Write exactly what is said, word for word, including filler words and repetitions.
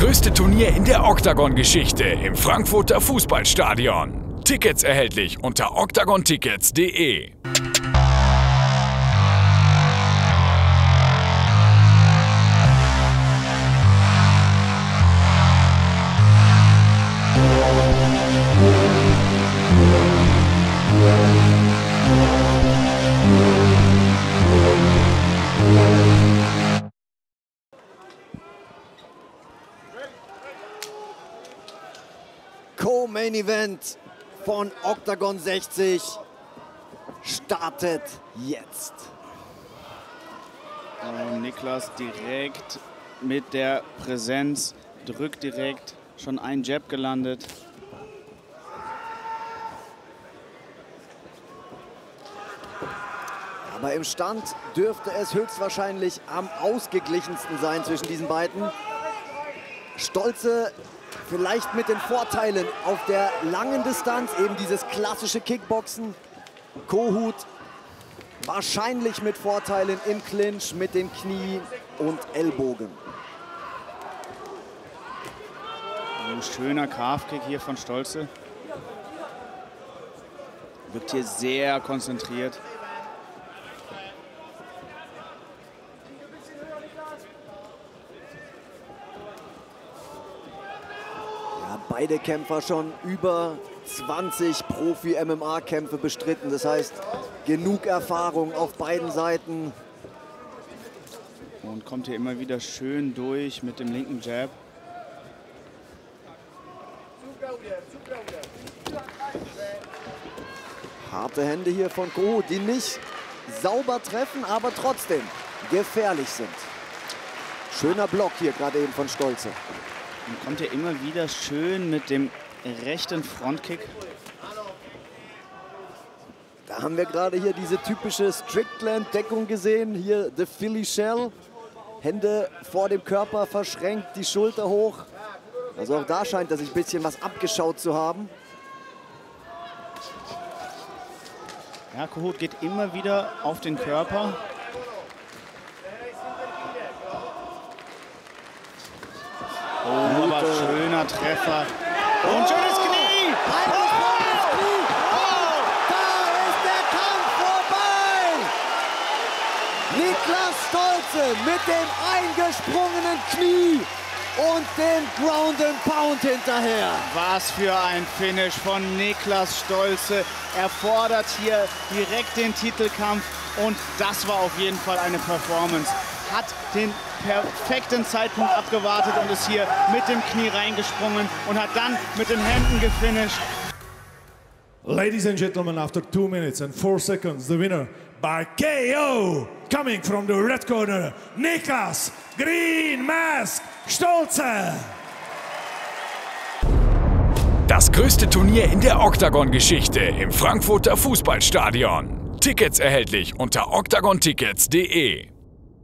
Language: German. größte Turnier in der Octagon-Geschichte im Frankfurter Fußballstadion. Tickets erhältlich unter octagon tickets punkt de. Co-Main-Event von Octagon sechzig startet jetzt. Und Niklas direkt mit der Präsenz, drückt direkt, schon ein Jab gelandet. Aber im Stand dürfte es höchstwahrscheinlich am ausgeglichensten sein zwischen diesen beiden. Stolze vielleicht mit den Vorteilen auf der langen Distanz, eben dieses klassische Kickboxen. Kohout wahrscheinlich mit Vorteilen im Clinch, mit den Knie und Ellbogen. Ein schöner Calf-Kick hier von Stolze. Wirkt hier sehr konzentriert. Beide Kämpfer schon über zwanzig Profi-M M A-Kämpfe bestritten. Das heißt, genug Erfahrung auf beiden Seiten. Und kommt hier immer wieder schön durch mit dem linken Jab. Harte Hände hier von Kohout, die nicht sauber treffen, aber trotzdem gefährlich sind. Schöner Block hier gerade eben von Stolze. Und kommt er immer wieder schön mit dem rechten Frontkick. Da haben wir gerade hier diese typische Strickland-Deckung gesehen. Hier the Philly Shell. Hände vor dem Körper verschränkt, die Schulter hoch. Also auch da scheint er sich ein bisschen was abgeschaut zu haben. Ja, Kohout geht immer wieder auf den Körper. Schöner Treffer und schönes Knie. Ein schönes Knie. Oh, da ist der Kampf vorbei. Niklas Stolze mit dem eingesprungenen Knie und dem Ground and Pound hinterher. Was für ein Finish von Niklas Stolze. Er fordert hier direkt den Titelkampf und das war auf jeden Fall eine Performance. Hat den perfekten Zeitpunkt abgewartet und ist hier mit dem Knie reingesprungen und hat dann mit den Händen gefinisht. Ladies and gentlemen, after two minutes and four seconds, the winner by K O, coming from the red corner, Niklas Green Mask Stolze. Das größte Turnier in der Octagon-Geschichte im Frankfurter Fußballstadion. Tickets erhältlich unter octagon tickets punkt de.